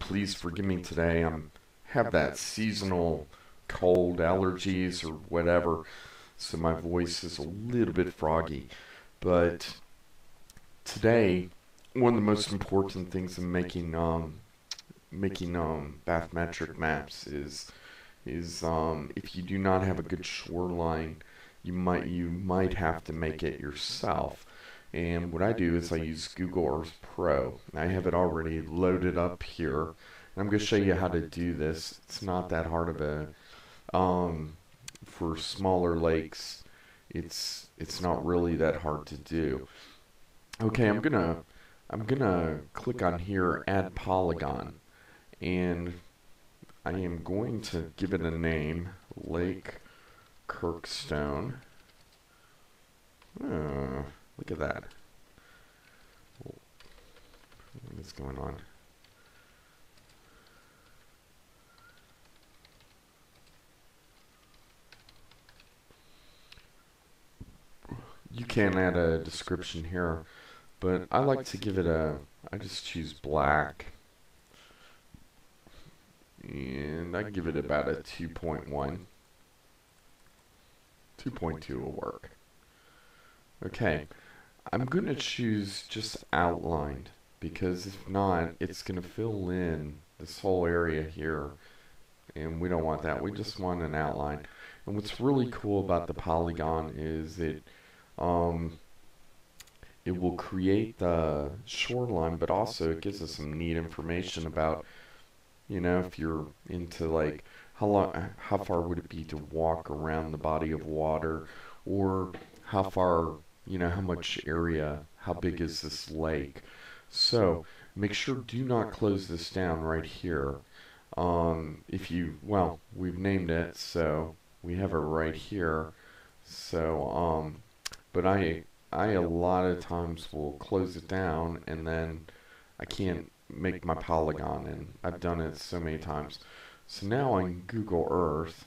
Please forgive me today. I'm have that seasonal cold, allergies, or whatever, so my voice is a little bit froggy. But today, one of the most important things in making bathymetric maps is if you do not have a good shoreline, you might have to make it yourself. And what I do is I use Google Earth Pro. I have it already loaded up here. And I'm going to show you how to do this. It's not that hard of a for smaller lakes. It's not really that hard to do. Okay, I'm gonna click on here, add polygon, and I am going to give it a name, Lake Kirkstone. Oh, look at that. What's going on? You can add a description here, but I like to give it a, I just choose black. And I give it about a 2.1. 2.2 will work. Okay, I'm going to choose just outlined, because if not, it's going to fill in this whole area here. And we don't want that. We just want an outline. And what's really cool about the polygon is it will create the shoreline, but also it gives us some neat information about, you know, if you're into like how far would it be to walk around the body of water, or how far, you know, how much area, how big is this lake. So make sure, do not close this down right here. If you, well, we've named it, so we have it right here. So but I a lot of times will close it down and then I can't make my polygon, and I've done it so many times. So now on Google Earth,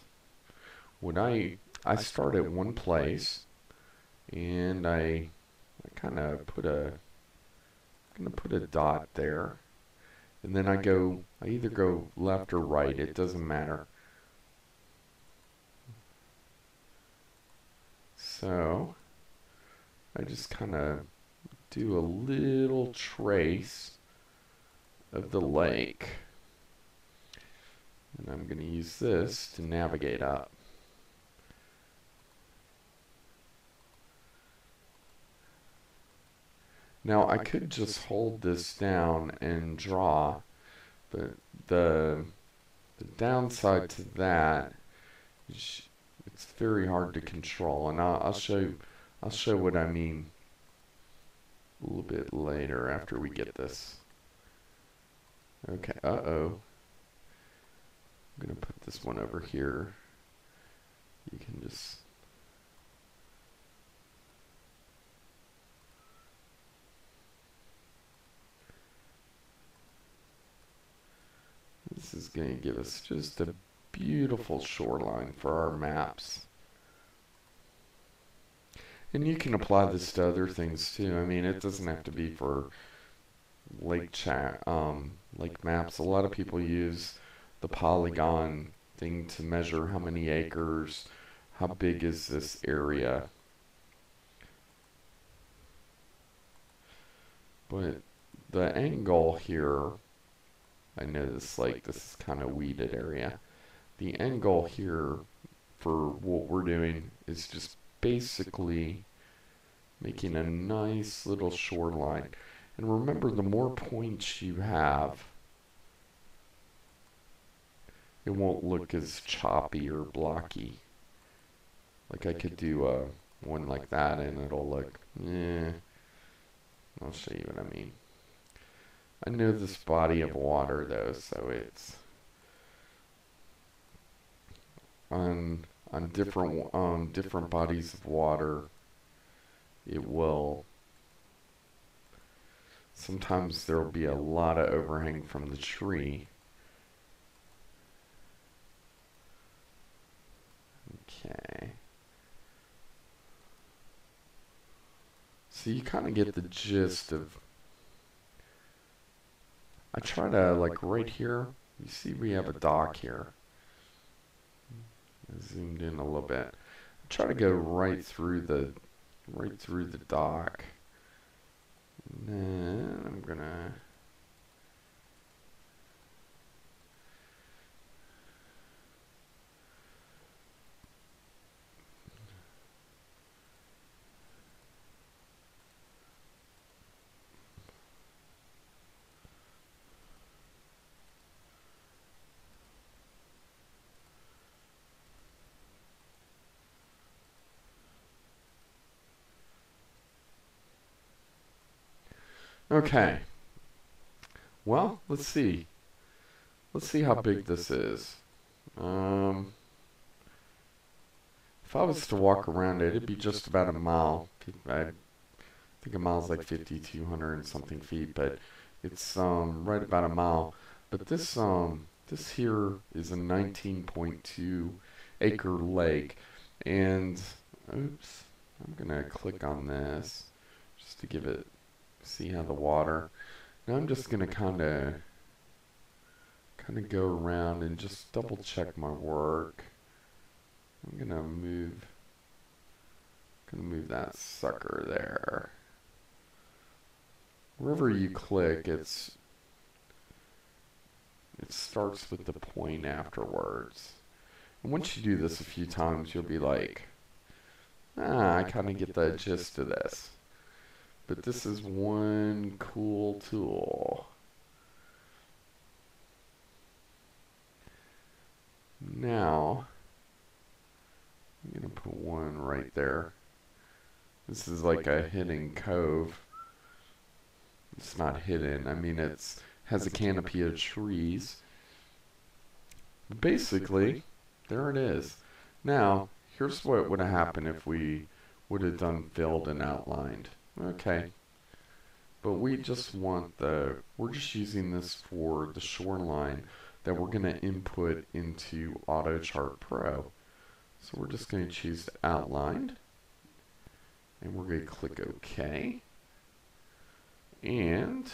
when I start at one place, and I kind of put a, I'm gonna put a dot there, and then I either go left or right, it doesn't matter. So I just kind of do a little trace of the lake, and I'm going to use this to navigate up. Now I could just hold this down and draw, but the downside to that is it's very hard to control, and I'll show what I mean a little bit later after we get this. Okay, uh-oh. I'm going to put this one over here. You can just... This is going to give us just a beautiful shoreline for our maps. And you can apply this to other things too. I mean, it doesn't have to be for lake maps. A lot of people use the polygon thing to measure how many acres, how big is this area. But the angle here, I know this, like, this is kind of weeded area. The angle here for what we're doing is just basically making a nice little shoreline. And remember, the more points you have, it won't look as choppy or blocky. Like I could do one like that and it'll look, eh. I'll show you what I mean. I know this body of water though, so it's on different bodies of water, it will, sometimes there will be a lot of overhang from the tree. Okay, so you kind of get the gist of, I try to, like, right here, you see we have a dock here. I zoomed in a little bit. I try to go right through the dock. And then I'm gonna okay. Well, let's see. Let's see how big this is. If I was to walk around it, it'd be just about a mile. I think a mile's like 5,200 and something feet, but it's right about a mile. But this this here is a 19.2 acre lake, and oops, I'm gonna click on this just to give it. See how the water. Now I'm just gonna kind of go around and just double check my work. I'm gonna move that sucker there. Wherever you click, it starts with the point afterwards. And once you do this a few times, you'll be like, ah, I kind of get the gist of this. But this is one cool tool. Now, I'm going to put one right there. This is like a hidden cove. It's not hidden. I mean, it has a canopy of trees. Basically, there it is. Now, here's what would have happened if we would have done filled and outlined. Okay, but we just want the, we're just using this for the shoreline that we're going to input into AutoChart Pro. So we're just going to choose outlined, and we're going to click OK. And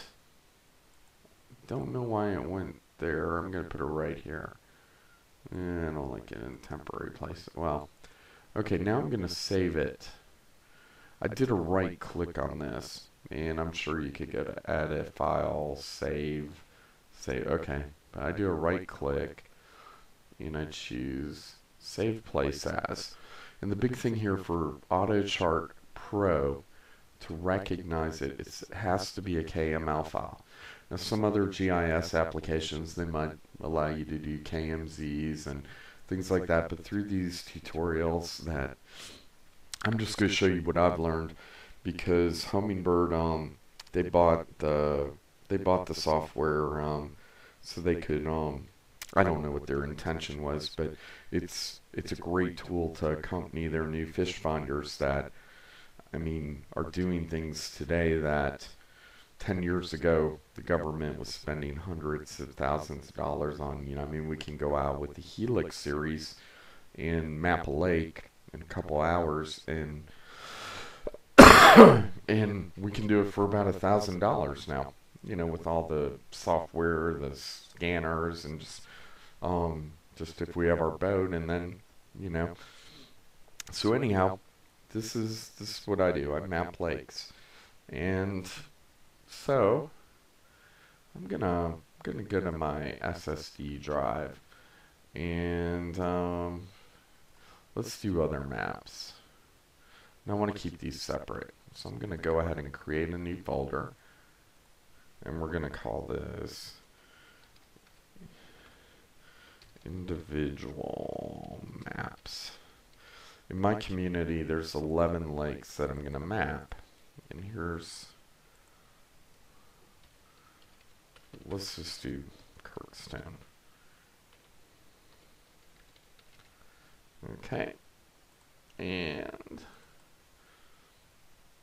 don't know why it went there. I'm going to put it right here. I don't like it in temporary place. Well, okay, now I'm going to save it. I did a right click on this, and I'm sure you could go to edit, file, save, okay. But I do a right click, and I choose save place as. And the big thing here for AutoChart Pro, to recognize it, it has to be a KML file. Now some other GIS applications, they might allow you to do KMZs and things like that, but through these tutorials that I'm just going to show you what I've learned, because Hummingbird, they bought the software, so they could, I don't know what their intention was, but it's a great tool to accompany their new fish finders that, I mean, are doing things today that 10 years ago the government was spending hundreds of thousands of dollars on. You know, I mean, we can go out with the Helix series and map a lake in a couple hours, and and we can do it for about $1,000 now, you know, with all the software, the scanners, and just if we have our boat, and then, you know, so anyhow, this is what I do. I map lakes, and so I'm gonna go to my SSD drive, and let's do other maps. And I want to keep these separate. So I'm going to go ahead and create a new folder. And we're going to call this individual maps. In my community, there's 11 lakes that I'm going to map. And here's, let's just do Kirkstown. Okay, and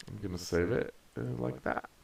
I'm going to save it like that.